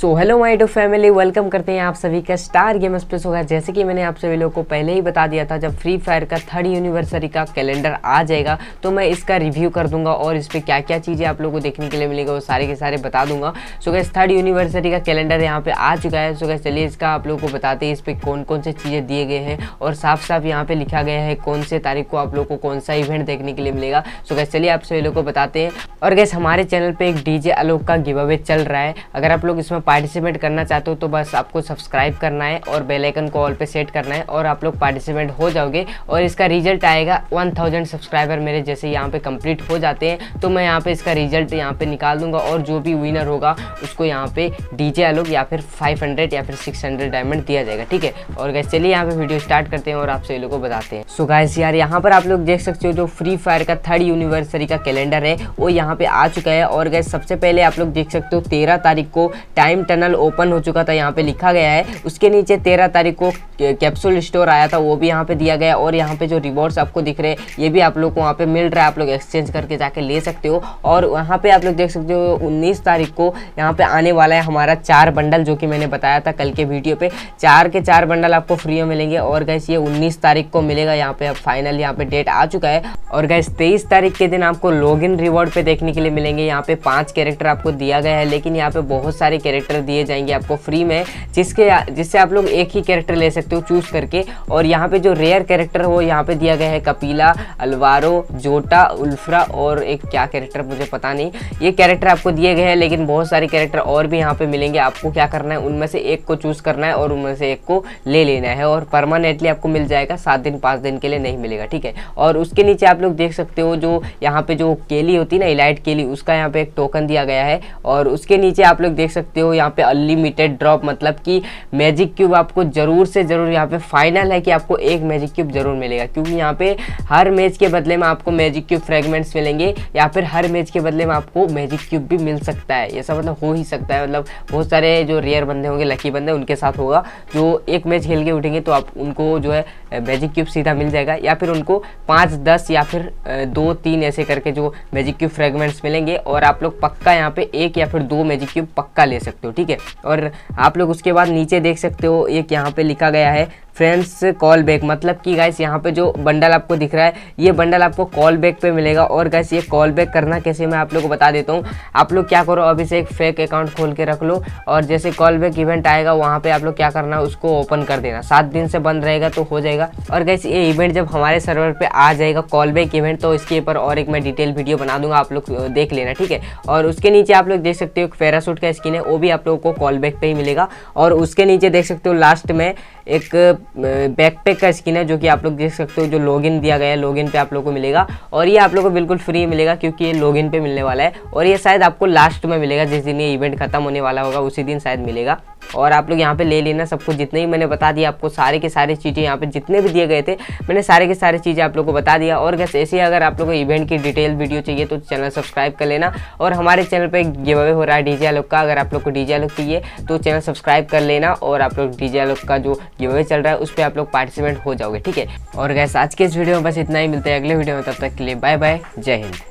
So hello my dear family, welcome करते हैं आप सभी का स्टार गेमर्स पे। होगा जैसे कि मैंने आप सभी लोगों को पहले ही बता दिया था, जब फ्री फायर का 3rd एनिवर्सरी का कैलेंडर आ जाएगा तो मैं इसका रिव्यू कर दूंगा और इस पर क्या क्या चीज़ें आप लोगों को देखने के लिए मिलेगा वो सारे के सारे बता दूंगा। सो गैस 3rd एनिवर्सरी का कैलेंडर यहाँ पर आ चुका है। सो गैस चलिए इसका आप लोगों को बताते हैं, इस पर कौन कौन से चीज़ें दिए गए हैं और साफ साफ यहाँ पर लिखा गया है कौन से तारीख को आप लोग को कौन सा इवेंट देखने के लिए मिलेगा। सो गैस चलिए आप सभी लोग को बताते हैं। और गैस हमारे चैनल पर एक डीजे अलोक का गिव अवे चल रहा है, अगर आप लोग इसमें पार्टिसिपेट करना चाहते हो तो बस आपको सब्सक्राइब करना है और बेल आइकन को ऑल पे सेट करना है और आप लोग पार्टिसिपेट हो जाओगे और इसका रिजल्ट आएगा 1000 सब्सक्राइबर मेरे जैसे यहाँ पे कंप्लीट हो जाते हैं तो मैं यहाँ पे इसका रिजल्ट यहाँ पे निकाल दूंगा और जो भी विनर होगा उसको यहाँ पे डीजे आलोक या फिर 500 या फिर 600 डायमंड दिया जाएगा, ठीक है। और गैस चलिए यहाँ पे वीडियो स्टार्ट करते हैं और आप सभी लोग को बताते हैं। सो गैस यार यहाँ पर आप लोग देख सकते हो जो फ्री फायर का 3rd एनिवर्सरी का कैलेंडर है वो यहाँ पे आ चुका है। और गैस सबसे पहले आप लोग देख सकते हो 13 तारीख को टाइम टनल ओपन हो चुका था, यहाँ पे लिखा गया है। उसके नीचे 13 तारीख को कैप्सूल स्टोर आया था, वो भी यहाँ पे दिया गया। और यहाँ पे जो रिवॉर्ड्स आपको दिख रहे हैं ये भी आप लोग को वहाँ पे मिल रहा है, आप लोग एक्सचेंज करके जाके ले सकते हो। और वहाँ पे आप लोग देख सकते हो 19 तारीख को यहाँ पे आने वाला है हमारा 4 बंडल, जो कि मैंने बताया था कल के वीडियो पे। 4 के 4 बंडल आपको फ्री में मिलेंगे और गैस ये 19 तारीख को मिलेगा, यहाँ पे फाइनल यहाँ पे डेट आ चुका है। और गैस 23 तारीख के दिन आपको लॉग इन रिवॉर्ड पे देखने के लिए मिलेंगे। यहाँ पे 5 कैरेक्टर आपको दिया गया है, लेकिन यहाँ पे बहुत सारे कैरेक्टर दिए जाएंगे आपको फ्री में, जिससे आप लोग एक ही कैरेक्टर ले सकते हो चूज करके। और यहाँ पे जो रेयर कैरेक्टर हो यहाँ पे दिया गया है कपीला, अलवारो, जोटा, उल्फ्रा और एक क्या कैरेक्टर मुझे पता नहीं, ये कैरेक्टर आपको दिए गए हैं। लेकिन बहुत सारे कैरेक्टर और भी यहाँ पे मिलेंगे, आपको क्या करना है उनमें से एक को चूज करना है और उनमें से एक को ले लेना है और परमानेंटली आपको मिल जाएगा, 7 दिन 5 दिन के लिए नहीं मिलेगा, ठीक है। और उसके नीचे आप लोग देख सकते हो जो यहाँ पे जो केली होती है ना, इलाइट केली, उसका यहाँ पे एक टोकन दिया गया है। और उसके नीचे आप लोग देख सकते हो यहाँ पे अनलिमिटेड ड्रॉप, मतलब कि मैजिक क्यूब आपको जरूर से जरूर, यहाँ पे फाइनल है कि आपको एक मैजिक क्यूब जरूर मिलेगा, क्योंकि यहाँ पे हर मैच के बदले में आपको मैजिक क्यूब फ्रेगमेंट्स मिलेंगे या फिर हर मैच के बदले में आपको मैजिक क्यूब भी मिल सकता है। ऐसा मतलब हो ही सकता है, मतलब बहुत सारे जो रेयर बंदे होंगे, लकी बंदे, उनके साथ होगा। जो एक मैच खेल के उठेंगे तो आप उनको जो है मैजिक क्यूब सीधा मिल जाएगा या फिर उनको 5 10 या फिर 2 3 ऐसे करके जो मैजिक क्यूब फ्रेगमेंट्स मिलेंगे और आप लोग पक्का यहाँ पे 1 या फिर 2 मैजिक क्यूब पक्का ले सकते हो, ठीक है। और आप लोग उसके बाद नीचे देख सकते हो एक यहाँ पे लिखा गया है फ्रेंड्स कॉल बैक, मतलब कि गाइस यहाँ पे जो बंडल आपको दिख रहा है ये बंडल आपको कॉल बैक पे मिलेगा। और गाइस ये कॉल बैक करना कैसे मैं आप लोग को बता देता हूँ। आप लोग क्या करो, अभी से एक फेक अकाउंट खोल के रख लो और जैसे कॉल बैक इवेंट आएगा वहाँ पे आप लोग क्या करना है उसको ओपन कर देना। 7 दिन से बंद रहेगा तो हो जाएगा। और गाइस ये इवेंट जब हमारे सर्वर पर आ जाएगा कॉल बैक इवेंट, तो इसके ऊपर और एक मैं डिटेल वीडियो बना दूंगा, आप लोग देख लेना, ठीक है। और उसके नीचे आप लोग देख सकते हो पैराशूट का स्किन है, वो भी आप लोगों को कॉल बैक पर ही मिलेगा। और उसके नीचे देख सकते हो लास्ट में एक बैकपैक का स्किन है, जो कि आप लोग देख सकते हो जो लॉगिन दिया गया है, लॉगिन पे आप लोगों को मिलेगा। और ये आप लोगों को बिल्कुल फ्री मिलेगा क्योंकि ये लॉगिन पे मिलने वाला है और ये शायद आपको लास्ट में मिलेगा, जिस दिन ये इवेंट खत्म होने वाला होगा उसी दिन शायद मिलेगा। और आप लोग यहाँ पे ले लेना सबको, जितने ही मैंने बता दिया आपको सारे के सारे चीज़ें, यहाँ पे जितने भी दिए गए थे मैंने सारे के सारे चीज़ें आप लोगों को बता दिया। और बस ऐसे ही अगर आप लोगों को इवेंट की डिटेल वीडियो चाहिए तो चैनल सब्सक्राइब कर लेना। और हमारे चैनल पे गिव अवे हो रहा है डीजे आलोक का, अगर आप लोग को डीजे आलोक चाहिए तो चैनल सब्सक्राइब कर लेना और आप लोग डीजे आलोक का जो गिव अवे चल रहा है उस पर आप लोग पार्टिसिपेट हो जाओगे, ठीक है। और गैस आज के इस वीडियो में बस इतना ही, मिलते हैं अगले वीडियो में, तब तक के लिए बाय बाय, जय हिंद।